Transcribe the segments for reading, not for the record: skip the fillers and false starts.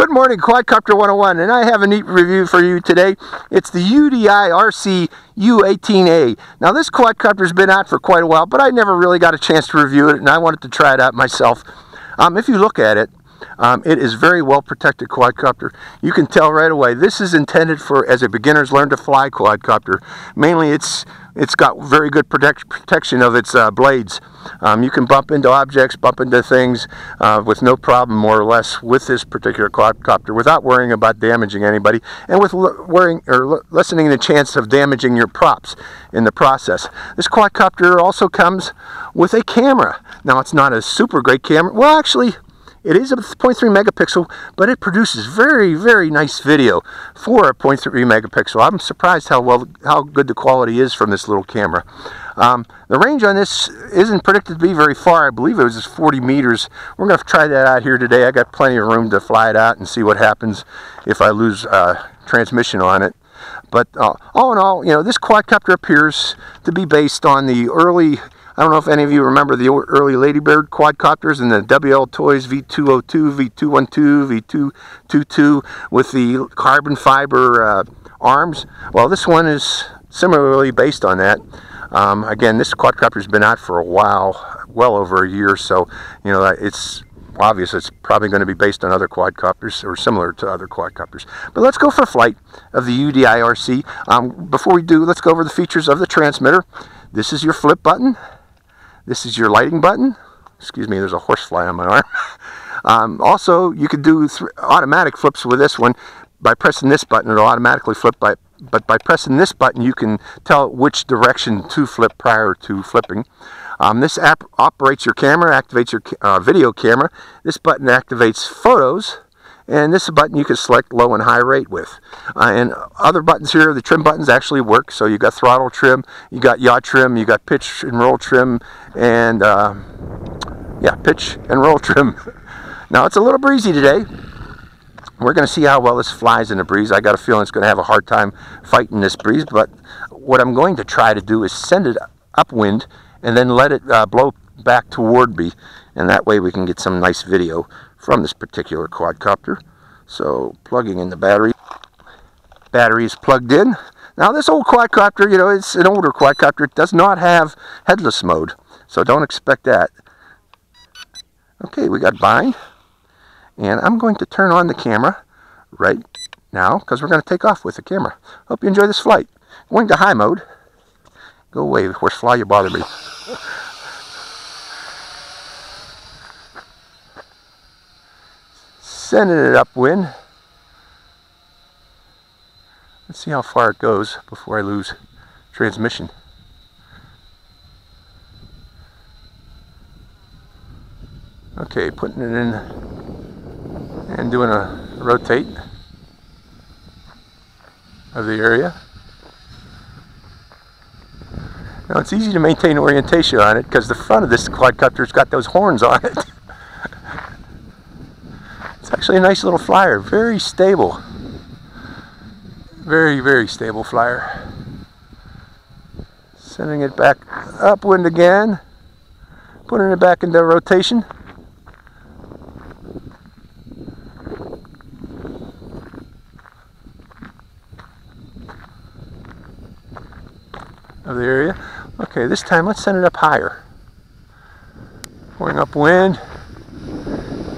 Good morning, Quadcopter 101, and I have a neat review for you today. It's the UDI RC U18A. Now, this quadcopter's been out for quite a while, but I never really got a chance to review it, and I wanted to try it out myself. If you look at it, it is very well protected quadcopter. You can tell right away this is intended for as a beginner's learn to fly quadcopter. Mainly, it's got very good protection of its blades. You can bump into objects, bump into things with no problem, more or less, with this particular quadcopter without worrying about damaging anybody and with lessening the chance of damaging your props in the process. This quadcopter also comes with a camera. Now, it's not a super great camera. Well, actually, it is a 0.3 megapixel, but it produces very, very nice video for a 0.3 megapixel. I'm surprised how good the quality is from this little camera. The range on this isn't predicted to be very far. I believe it was just 40 meters. We're going to try that out here today. I got plenty of room to fly it out and see what happens if I lose transmission on it. But all in all, you know, this quadcopter appears to be based on the early. I don't know if any of you remember the early Ladybird quadcopters and the WL Toys V202, V212, V222 with the carbon fiber arms. Well, this one is similarly based on that. Again, this quadcopter's been out for a while, well over a year, so you know it's obvious it's probably going to be based on other quadcopters or similar to other quadcopters. But let's go for a flight of the UDI RC. Before we do, let's go over the features of the transmitter. This is your flip button. This is your lighting button. Excuse me, there's a horsefly on my arm. Also, you could do automatic flips with this one. By pressing this button, it'll automatically flip, but by pressing this button, you can tell which direction to flip prior to flipping. This app operates your camera, activates your video camera. This button activates photos. And this button you can select low and high rate with. And other buttons here, the trim buttons actually work. So you got throttle trim, you got yaw trim, you got pitch and roll trim, and yeah, pitch and roll trim. Now it's a little breezy today. We're going to see how well this flies in the breeze. I got a feeling it's going to have a hard time fighting this breeze. But what I'm going to try to do is send it upwind and then let it blow back toward me. And that way we can get some nice video from this particular quadcopter. So plugging in the battery. Battery is plugged in. Now this old quadcopter, you know, it's an older quadcopter. It does not have headless mode. So don't expect that. Okay, we got bind. And I'm going to turn on the camera right now because we're going to take off with the camera. Hope you enjoy this flight. Going to high mode. Go away, horsefly, you bother me. Sending it upwind. Let's see how far it goes before I lose transmission. Okay, putting it in and doing a rotate of the area. Now it's easy to maintain orientation on it because the front of this quadcopter's got those horns on it. Actually a nice little flyer, very stable. Very, very stable flyer. Sending it back upwind again. Putting it back into rotation. Of the area. Okay, this time let's send it up higher. Going upwind.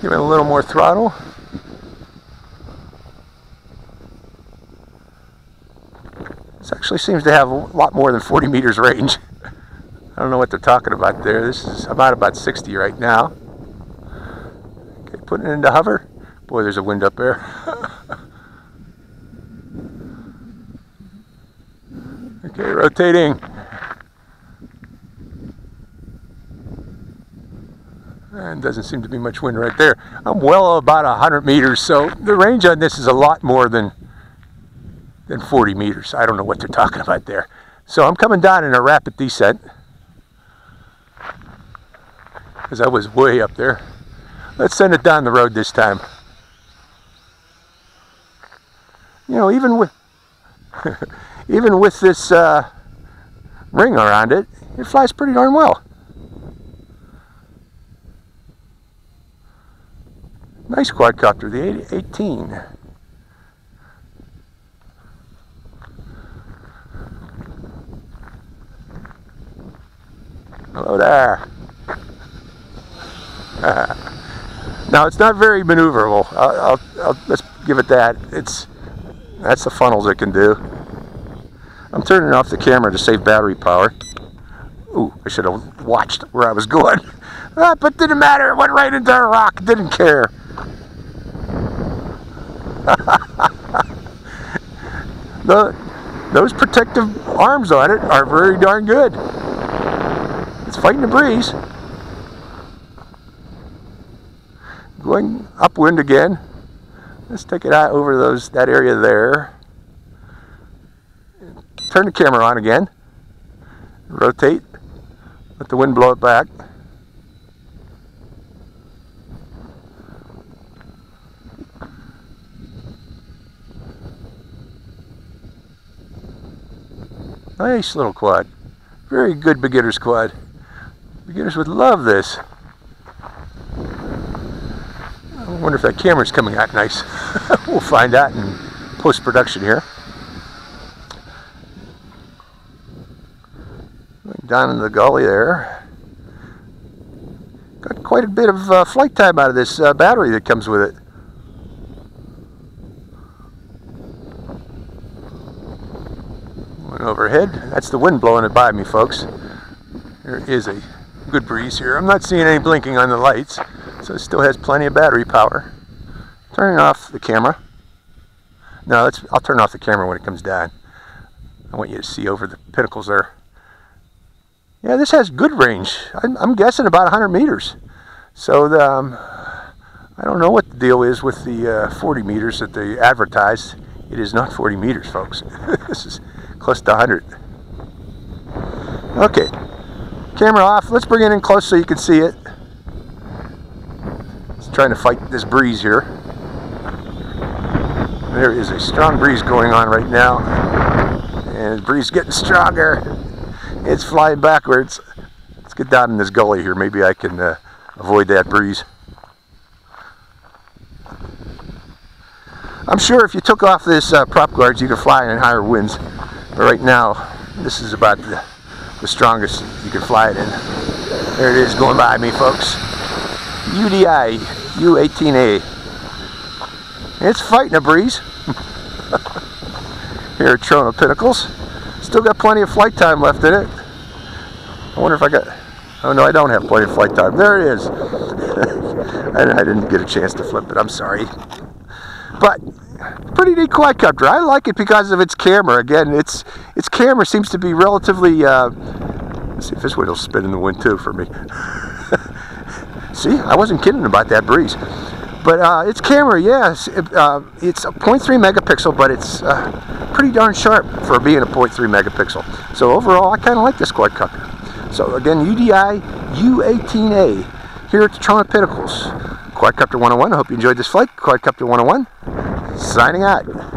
Give it a little more throttle. This actually seems to have a lot more than 40 meters range. I don't know what they're talking about there. This is about 60 right now. Okay, putting it into hover. Boy, there's a wind up there. Okay, rotating. And doesn't seem to be much wind right there. I'm well about 100 meters, so the range on this is a lot more than 40 meters. I don't know what they're talking about there. So I'm coming down in a rapid descent because I was way up there. Let's send it down the road this time. You know, even with even with this ring around it, it flies pretty darn well. Nice quadcopter, the 18. Hello there. Now it's not very maneuverable. Let's give it that. That's the funnels it can do. I'm turning off the camera to save battery power. Ooh, I should have watched where I was going. But didn't matter, it went right into a rock, didn't care. Those protective arms on it are very darn good. It's fighting the breeze. Going upwind again. Let's take it out over that area there. Turn the camera on again. Rotate. Let the wind blow it back. Nice little quad. Very good beginner's quad. Beginners would love this. I wonder if that camera's coming out nice. We'll find out in post-production here. Going down into the gully there. Got quite a bit of flight time out of this battery that comes with it. Went overhead. That's the wind blowing it by me, folks. There is a good breeze here. I'm not seeing any blinking on the lights. So it still has plenty of battery power. Turning off the camera. No, I'll turn off the camera when it comes down. I want you to see over the pinnacles there. Yeah, this has good range. I'm guessing about 100 meters. So I don't know what the deal is with the 40 meters that they advertised. It is not 40 meters, folks. This is close to 100. Okay, camera off. Let's bring it in close so you can see it. Trying to fight this breeze here. There is a strong breeze going on right now, and the breeze getting stronger. It's flying backwards. Let's get down in this gully here. Maybe I can avoid that breeze. I'm sure if you took off this prop guards, you could fly in higher winds. But right now, this is about the strongest you can fly it in. There it is going by me, folks. UDI U18A. It's fighting a breeze. Here at Trona Pinnacles. Still got plenty of flight time left in it. I wonder if I got... Oh no, I don't have plenty of flight time. There it is. And I didn't get a chance to flip it. I'm sorry. But pretty neat quadcopter. I like it because of its camera. Again, its camera seems to be relatively... let's see if this wind'll spin in the wind too for me. See, I wasn't kidding about that breeze. But its camera, yes, it's a 0.3 megapixel, but it's pretty darn sharp for being a 0.3 megapixel. So overall, I kind of like this quadcopter. So again, UDI U18A here at the Trona Pinnacles. Quadcopter 101, I hope you enjoyed this flight. Quadcopter 101, signing out.